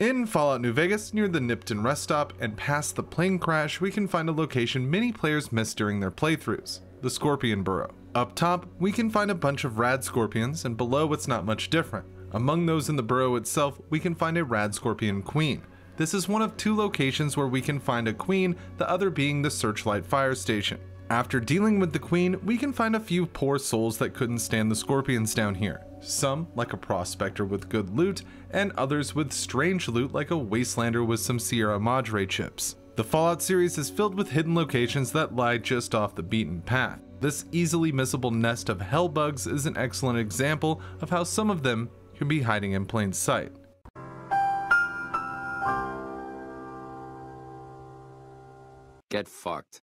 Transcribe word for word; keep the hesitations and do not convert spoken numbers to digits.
In Fallout New Vegas, near the Nipton rest stop and past the plane crash, we can find a location many players miss during their playthroughs, the Scorpion Burrow. Up top, we can find a bunch of rad scorpions, and below it's not much different. Among those in the burrow itself, we can find a rad scorpion queen. This is one of two locations where we can find a queen, the other being the Searchlight Fire Station. After dealing with the queen, we can find a few poor souls that couldn't stand the scorpions down here. Some, like a prospector with good loot, and others with strange loot like a wastelander with some Sierra Madre chips. The Fallout series is filled with hidden locations that lie just off the beaten path. This easily missable nest of hellbugs is an excellent example of how some of them can be hiding in plain sight. Get fucked.